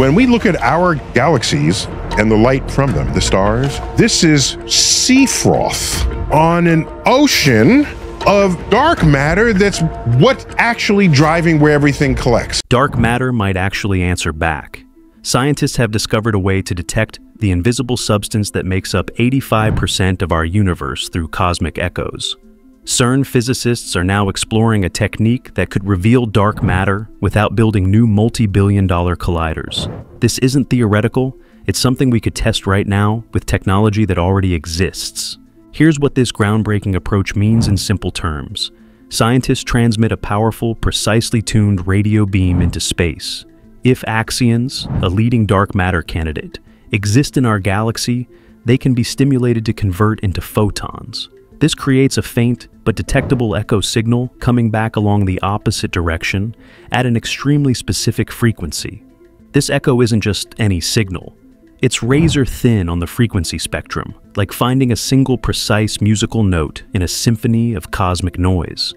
When we look at our galaxies and the light from them, the stars, this is sea froth on an ocean of dark matter. That's what's actually driving where everything collects. Dark matter might actually answer back. Scientists have discovered a way to detect the invisible substance that makes up 85% of our universe through cosmic echoes. CERN physicists are now exploring a technique that could reveal dark matter without building new multi-billion-dollar colliders. This isn't theoretical, it's something we could test right now with technology that already exists. Here's what this groundbreaking approach means in simple terms. Scientists transmit a powerful, precisely tuned radio beam into space. If axions, a leading dark matter candidate, exist in our galaxy, they can be stimulated to convert into photons. This creates a faint but detectable echo signal coming back along the opposite direction at an extremely specific frequency. This echo isn't just any signal. It's razor thin on the frequency spectrum, like finding a single precise musical note in a symphony of cosmic noise.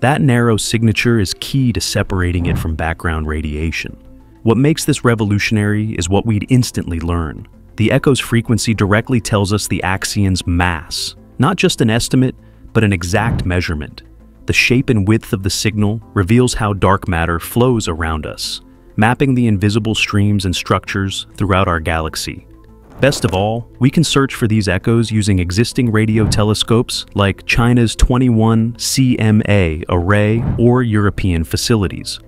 That narrow signature is key to separating it from background radiation. What makes this revolutionary is what we'd instantly learn. The echo's frequency directly tells us the axion's mass, not just an estimate, but an exact measurement. The shape and width of the signal reveals how dark matter flows around us, mapping the invisible streams and structures throughout our galaxy. Best of all, we can search for these echoes using existing radio telescopes like China's 21 CMA array or European facilities.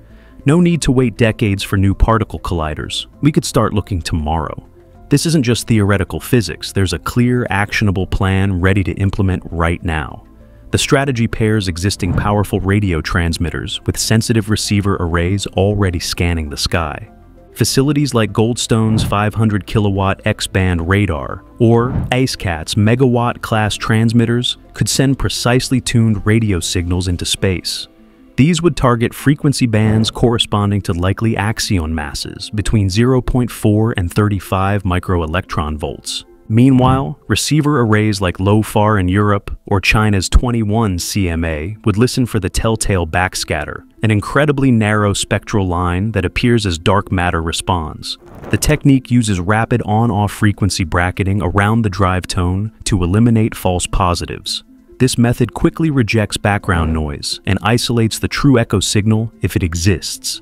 No need to wait decades for new particle colliders. We could start looking tomorrow. This isn't just theoretical physics. There's a clear, actionable plan ready to implement right now. The strategy pairs existing powerful radio transmitters with sensitive receiver arrays already scanning the sky. Facilities like Goldstone's 500-kilowatt X-band radar or IceCat's megawatt-class transmitters could send precisely tuned radio signals into space. These would target frequency bands corresponding to likely axion masses between 0.4 and 35 microelectron volts. Meanwhile, receiver arrays like LOFAR in Europe or China's 21 CMA would listen for the telltale backscatter, an incredibly narrow spectral line that appears as dark matter responds. The technique uses rapid on-off frequency bracketing around the drive tone to eliminate false positives. This method quickly rejects background noise and isolates the true echo signal if it exists.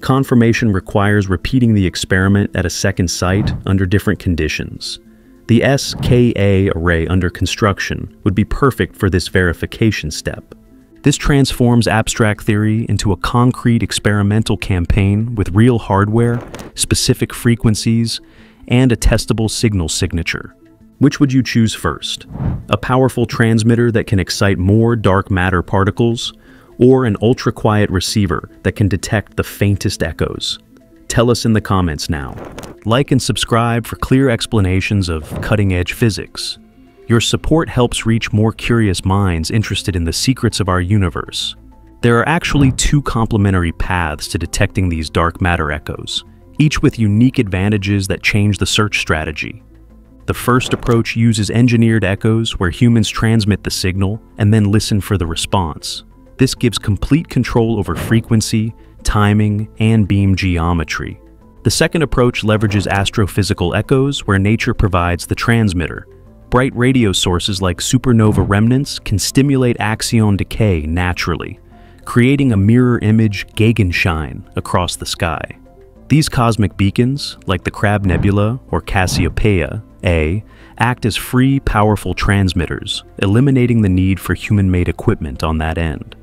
Confirmation requires repeating the experiment at a second site under different conditions. The SKA array under construction would be perfect for this verification step. This transforms abstract theory into a concrete experimental campaign with real hardware, specific frequencies, and a testable signal signature. Which would you choose first? A powerful transmitter that can excite more dark matter particles, or an ultra-quiet receiver that can detect the faintest echoes? Tell us in the comments now. Like and subscribe for clear explanations of cutting-edge physics. Your support helps reach more curious minds interested in the secrets of our universe. There are actually two complementary paths to detecting these dark matter echoes, each with unique advantages that change the search strategy. The first approach uses engineered echoes where humans transmit the signal and then listen for the response. This gives complete control over frequency, timing, and beam geometry. The second approach leverages astrophysical echoes where nature provides the transmitter. Bright radio sources like supernova remnants can stimulate axion decay naturally, creating a mirror image Gegenschein across the sky. These cosmic beacons, like the Crab Nebula or Cassiopeia A, act as free, powerful transmitters, eliminating the need for human-made equipment on that end.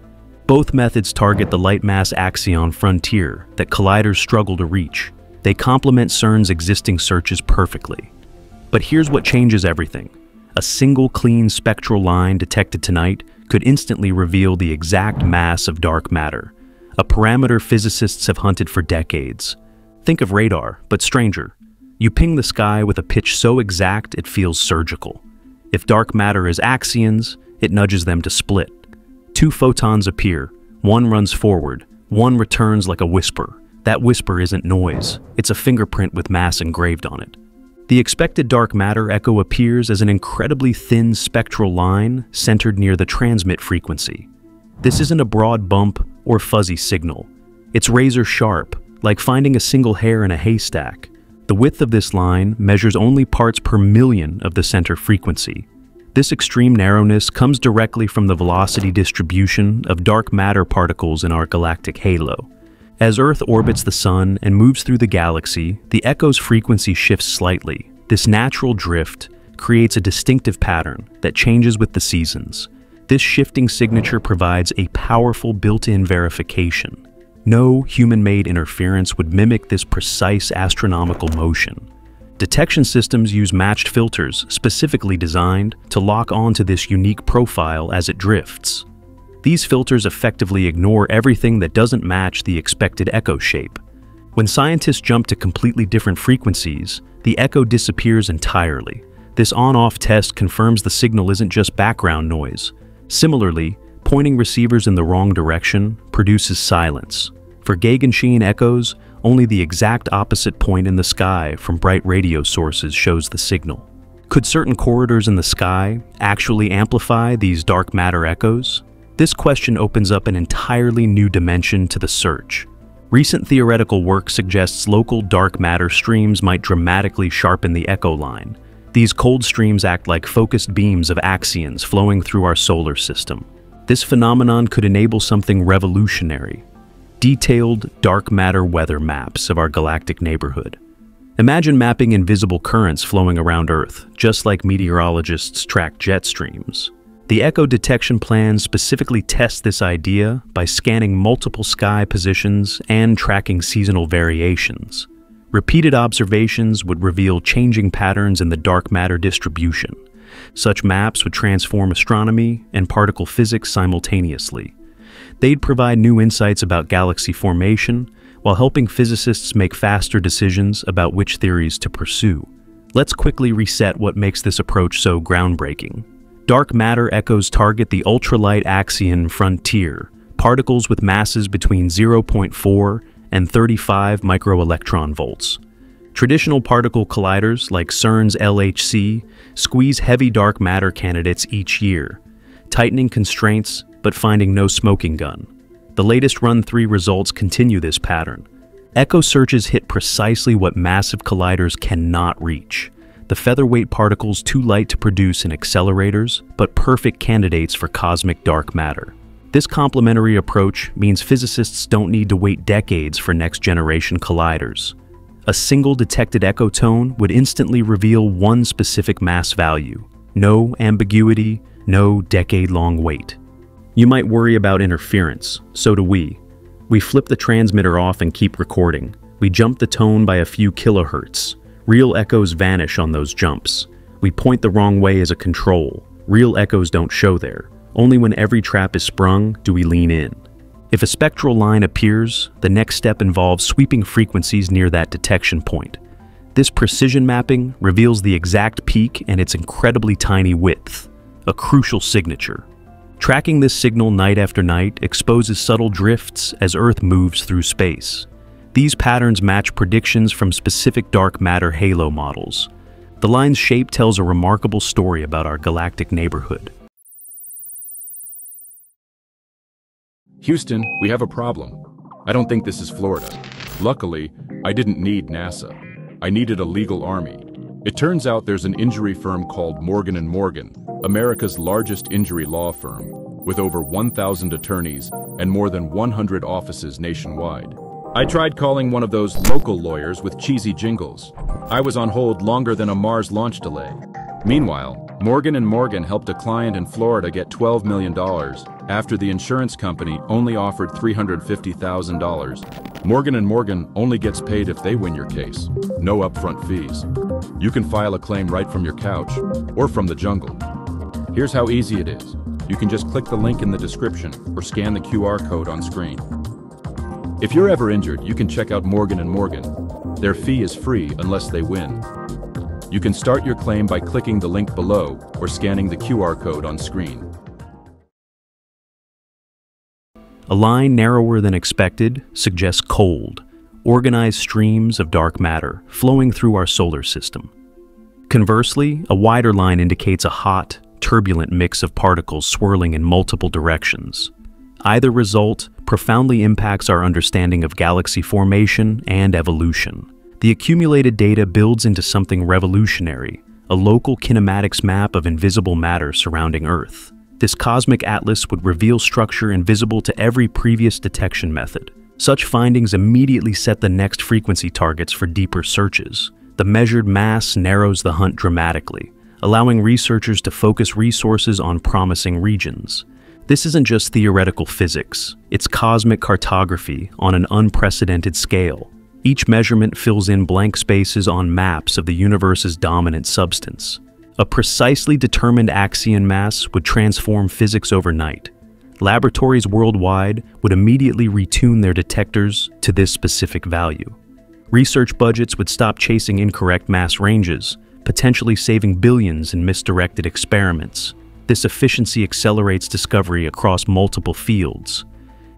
Both methods target the light-mass axion frontier that colliders struggle to reach. They complement CERN's existing searches perfectly. But here's what changes everything. A single clean spectral line detected tonight could instantly reveal the exact mass of dark matter, a parameter physicists have hunted for decades. Think of radar, but stranger. You ping the sky with a pitch so exact it feels surgical. If dark matter is axions, it nudges them to split. Two photons appear. One runs forward. One returns like a whisper. That whisper isn't noise. It's a fingerprint with mass engraved on it. The expected dark matter echo appears as an incredibly thin spectral line centered near the transmit frequency. This isn't a broad bump or fuzzy signal. It's razor sharp, like finding a single hair in a haystack. The width of this line measures only parts per million of the center frequency. This extreme narrowness comes directly from the velocity distribution of dark matter particles in our galactic halo. As Earth orbits the Sun and moves through the galaxy, the echo's frequency shifts slightly. This natural drift creates a distinctive pattern that changes with the seasons. This shifting signature provides a powerful built-in verification. No human-made interference would mimic this precise astronomical motion. Detection systems use matched filters specifically designed to lock onto this unique profile as it drifts. These filters effectively ignore everything that doesn't match the expected echo shape. When scientists jump to completely different frequencies, the echo disappears entirely. This on-off test confirms the signal isn't just background noise. Similarly, pointing receivers in the wrong direction produces silence. For Gegenschein echoes, only the exact opposite point in the sky from bright radio sources shows the signal. Could certain corridors in the sky actually amplify these dark matter echoes? This question opens up an entirely new dimension to the search. Recent theoretical work suggests local dark matter streams might dramatically sharpen the echo line. These cold streams act like focused beams of axions flowing through our solar system. This phenomenon could enable something revolutionary: detailed dark matter weather maps of our galactic neighborhood. Imagine mapping invisible currents flowing around Earth, just like meteorologists track jet streams. The echo detection plan specifically tests this idea by scanning multiple sky positions and tracking seasonal variations. Repeated observations would reveal changing patterns in the dark matter distribution. Such maps would transform astronomy and particle physics simultaneously. They'd provide new insights about galaxy formation while helping physicists make faster decisions about which theories to pursue. Let's quickly reset what makes this approach so groundbreaking. Dark matter echoes target the ultralight axion frontier, particles with masses between 0.4 and 35 microelectron volts. Traditional particle colliders like CERN's LHC squeeze heavy dark matter candidates each year, tightening constraints but finding no smoking gun. The latest Run 3 results continue this pattern. Echo searches hit precisely what massive colliders cannot reach: the featherweight particles too light to produce in accelerators, but perfect candidates for cosmic dark matter. This complementary approach means physicists don't need to wait decades for next-generation colliders. A single detected echo tone would instantly reveal one specific mass value. No ambiguity, no decade-long wait. You might worry about interference, so do we. We flip the transmitter off and keep recording. We jump the tone by a few kilohertz. Real echoes vanish on those jumps. We point the wrong way as a control. Real echoes don't show there. Only when every trap is sprung do we lean in. If a spectral line appears, the next step involves sweeping frequencies near that detection point. This precision mapping reveals the exact peak and its incredibly tiny width, a crucial signature. Tracking this signal night after night exposes subtle drifts as Earth moves through space. These patterns match predictions from specific dark matter halo models. The line's shape tells a remarkable story about our galactic neighborhood. Houston, we have a problem. I don't think this is Florida. Luckily, I didn't need NASA. I needed a legal army. It turns out there's an injury firm called Morgan & Morgan, America's largest injury law firm, with over 1,000 attorneys and more than 100 offices nationwide. I tried calling one of those local lawyers with cheesy jingles. I was on hold longer than a Mars launch delay. Meanwhile, Morgan & Morgan helped a client in Florida get $12 million after the insurance company only offered $350,000. Morgan & Morgan only gets paid if they win your case. No upfront fees. You can file a claim right from your couch or from the jungle. Here's how easy it is. You can just click the link in the description or scan the QR code on screen. If you're ever injured, you can check out Morgan & Morgan. Their fee is free unless they win. You can start your claim by clicking the link below or scanning the QR code on screen. A line narrower than expected suggests cold, organized streams of dark matter flowing through our solar system. Conversely, a wider line indicates a hot, turbulent mix of particles swirling in multiple directions. Either result profoundly impacts our understanding of galaxy formation and evolution. The accumulated data builds into something revolutionary, a local kinematics map of invisible matter surrounding Earth. This cosmic atlas would reveal structure invisible to every previous detection method. Such findings immediately set the next frequency targets for deeper searches. The measured mass narrows the hunt dramatically, allowing researchers to focus resources on promising regions. This isn't just theoretical physics, it's cosmic cartography on an unprecedented scale. Each measurement fills in blank spaces on maps of the universe's dominant substance. A precisely determined axion mass would transform physics overnight. Laboratories worldwide would immediately retune their detectors to this specific value. Research budgets would stop chasing incorrect mass ranges, potentially saving billions in misdirected experiments. This efficiency accelerates discovery across multiple fields.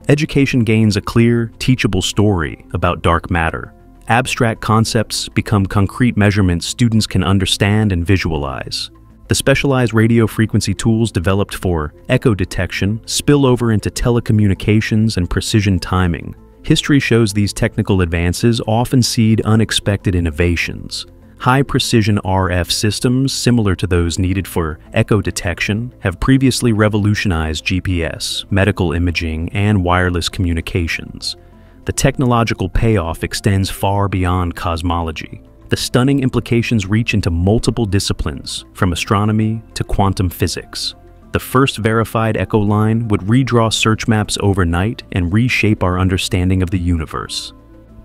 Education gains a clear, teachable story about dark matter. Abstract concepts become concrete measurements students can understand and visualize. The specialized radio frequency tools developed for echo detection spill over into telecommunications and precision timing. History shows these technical advances often seed unexpected innovations. High-precision RF systems similar to those needed for echo detection have previously revolutionized GPS, medical imaging, and wireless communications. The technological payoff extends far beyond cosmology. The stunning implications reach into multiple disciplines, from astronomy to quantum physics. The first verified echo line would redraw search maps overnight and reshape our understanding of the universe.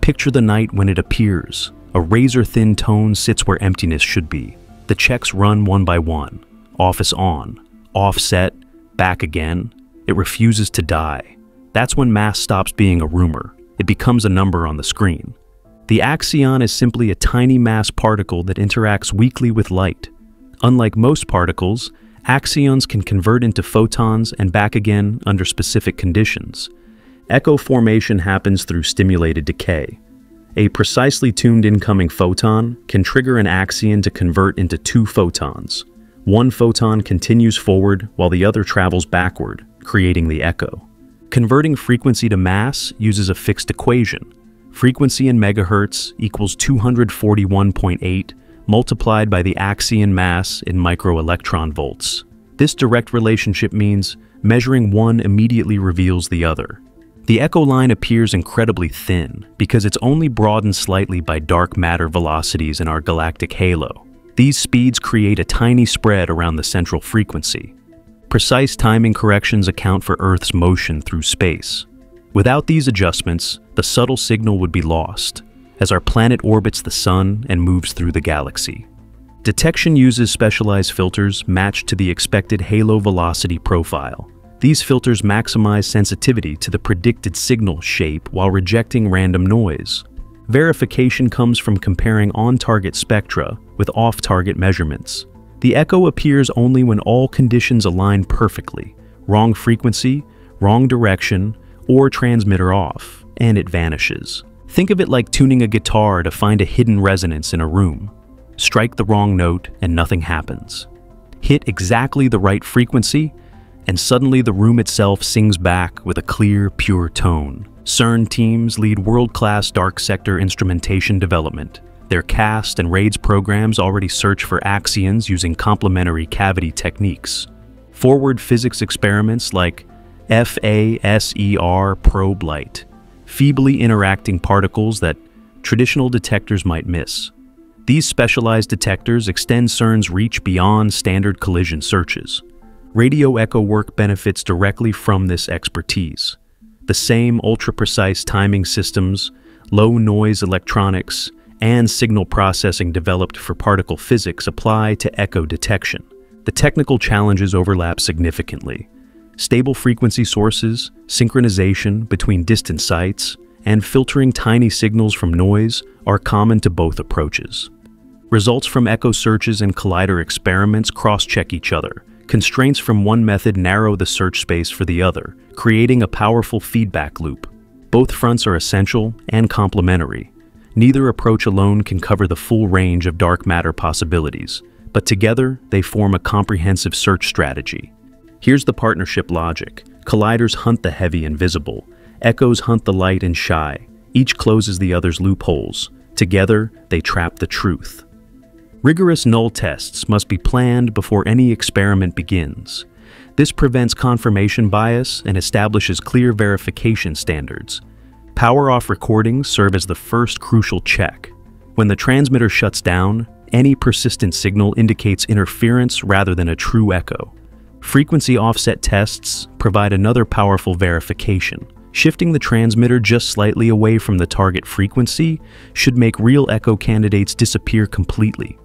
Picture the night when it appears. A razor-thin tone sits where emptiness should be. The checks run one by one. Office on, offset, back again. It refuses to die. That's when mass stops being a rumor. It becomes a number on the screen. The axion is simply a tiny mass particle that interacts weakly with light. Unlike most particles, axions can convert into photons and back again under specific conditions. Echo formation happens through stimulated decay. A precisely tuned incoming photon can trigger an axion to convert into two photons. One photon continues forward while the other travels backward, creating the echo. Converting frequency to mass uses a fixed equation. Frequency in megahertz equals 241.8 multiplied by the axion mass in microelectron volts. This direct relationship means measuring one immediately reveals the other. The echo line appears incredibly thin because it's only broadened slightly by dark matter velocities in our galactic halo. These speeds create a tiny spread around the central frequency. Precise timing corrections account for Earth's motion through space. Without these adjustments, the subtle signal would be lost as our planet orbits the sun and moves through the galaxy. Detection uses specialized filters matched to the expected halo velocity profile. These filters maximize sensitivity to the predicted signal shape while rejecting random noise. Verification comes from comparing on-target spectra with off-target measurements. The echo appears only when all conditions align perfectly: wrong frequency, wrong direction, or transmitter off, and it vanishes. Think of it like tuning a guitar to find a hidden resonance in a room. Strike the wrong note and nothing happens. Hit exactly the right frequency, and suddenly the room itself sings back with a clear, pure tone. CERN teams lead world-class dark sector instrumentation development. Their CAST and RADES programs already search for axions using complementary cavity techniques. Forward physics experiments like FASER probe light, feebly interacting particles that traditional detectors might miss. These specialized detectors extend CERN's reach beyond standard collision searches. Radio echo work benefits directly from this expertise. The same ultra-precise timing systems, low-noise electronics, and signal processing developed for particle physics apply to echo detection. The technical challenges overlap significantly. Stable frequency sources, synchronization between distant sites, and filtering tiny signals from noise are common to both approaches. Results from echo searches and collider experiments cross-check each other. Constraints from one method narrow the search space for the other, creating a powerful feedback loop. Both fronts are essential and complementary. Neither approach alone can cover the full range of dark matter possibilities, but together they form a comprehensive search strategy. Here's the partnership logic. Colliders hunt the heavy and visible. Echoes hunt the light and shy. Each closes the other's loopholes. Together, they trap the truth. Rigorous null tests must be planned before any experiment begins. This prevents confirmation bias and establishes clear verification standards. Power-off recordings serve as the first crucial check. When the transmitter shuts down, any persistent signal indicates interference rather than a true echo. Frequency offset tests provide another powerful verification. Shifting the transmitter just slightly away from the target frequency should make real echo candidates disappear completely.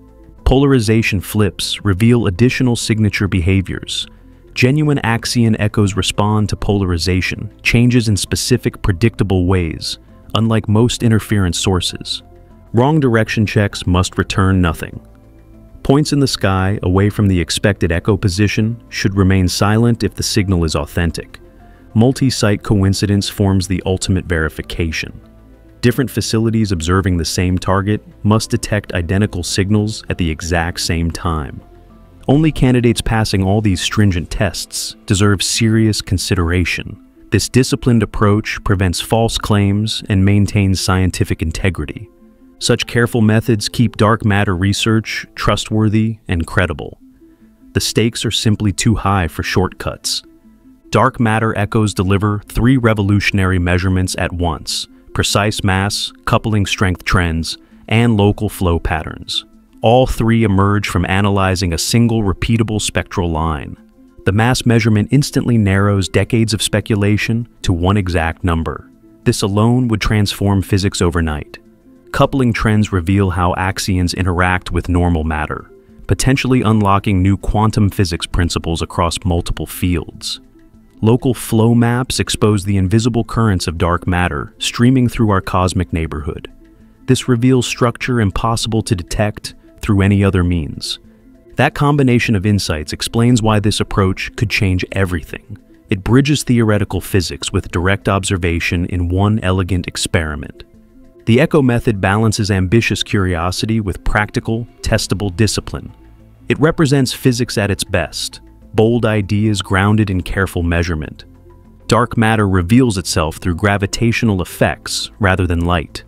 Polarization flips reveal additional signature behaviors. Genuine axion echoes respond to polarization, changes in specific, predictable ways, unlike most interference sources. Wrong direction checks must return nothing. Points in the sky away from the expected echo position should remain silent if the signal is authentic. Multi-site coincidence forms the ultimate verification. Different facilities observing the same target must detect identical signals at the exact same time. Only candidates passing all these stringent tests deserve serious consideration. This disciplined approach prevents false claims and maintains scientific integrity. Such careful methods keep dark matter research trustworthy and credible. The stakes are simply too high for shortcuts. Dark matter echoes deliver 3 revolutionary measurements at once: precise mass, coupling strength trends, and local flow patterns. All 3 emerge from analyzing a single repeatable spectral line. The mass measurement instantly narrows decades of speculation to one exact number. This alone would transform physics overnight. Coupling trends reveal how axions interact with normal matter, potentially unlocking new quantum physics principles across multiple fields. Local flow maps expose the invisible currents of dark matter streaming through our cosmic neighborhood. This reveals structure impossible to detect through any other means. That combination of insights explains why this approach could change everything. It bridges theoretical physics with direct observation in one elegant experiment. The echo method balances ambitious curiosity with practical, testable discipline. It represents physics at its best. Bold ideas grounded in careful measurement. Dark matter reveals itself through gravitational effects rather than light.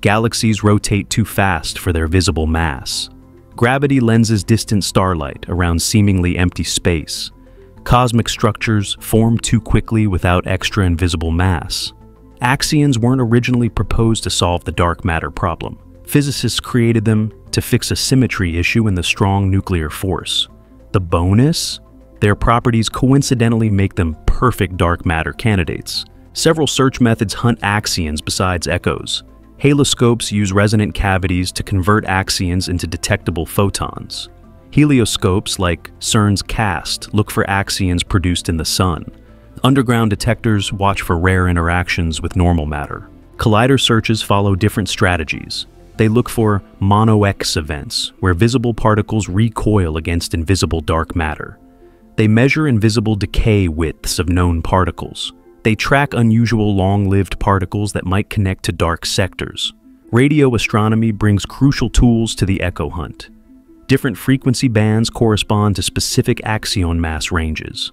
Galaxies rotate too fast for their visible mass. Gravity lenses distant starlight around seemingly empty space. Cosmic structures form too quickly without extra invisible mass. Axions weren't originally proposed to solve the dark matter problem. Physicists created them to fix a symmetry issue in the strong nuclear force. The bonus? Their properties coincidentally make them perfect dark matter candidates. Several search methods hunt axions besides echoes. Haloscopes use resonant cavities to convert axions into detectable photons. Helioscopes like CERN's CAST look for axions produced in the sun. Underground detectors watch for rare interactions with normal matter. Collider searches follow different strategies. They look for mono-X events, where visible particles recoil against invisible dark matter. They measure invisible decay widths of known particles. They track unusual long-lived particles that might connect to dark sectors. Radio astronomy brings crucial tools to the echo hunt. Different frequency bands correspond to specific axion mass ranges.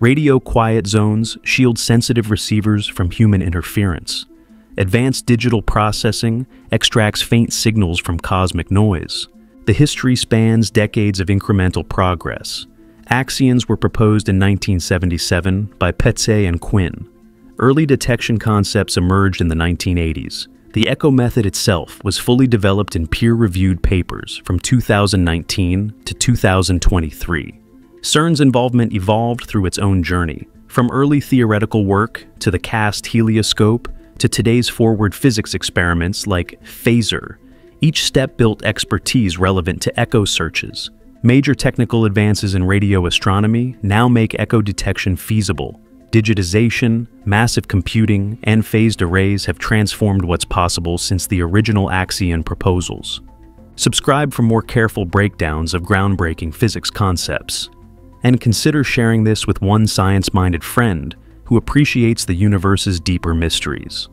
Radio quiet zones shield sensitive receivers from human interference. Advanced digital processing extracts faint signals from cosmic noise. The history spans decades of incremental progress. Axions were proposed in 1977 by Peccei and Quinn. Early detection concepts emerged in the 1980s. The echo method itself was fully developed in peer-reviewed papers from 2019 to 2023. CERN's involvement evolved through its own journey, from early theoretical work to the CAST helioscope to today's forward physics experiments like FASER. Each step built expertise relevant to echo searches. Major technical advances in radio astronomy now make echo detection feasible. Digitization, massive computing, and phased arrays have transformed what's possible since the original axion proposals. Subscribe for more careful breakdowns of groundbreaking physics concepts, and consider sharing this with one science-minded friend who appreciates the universe's deeper mysteries.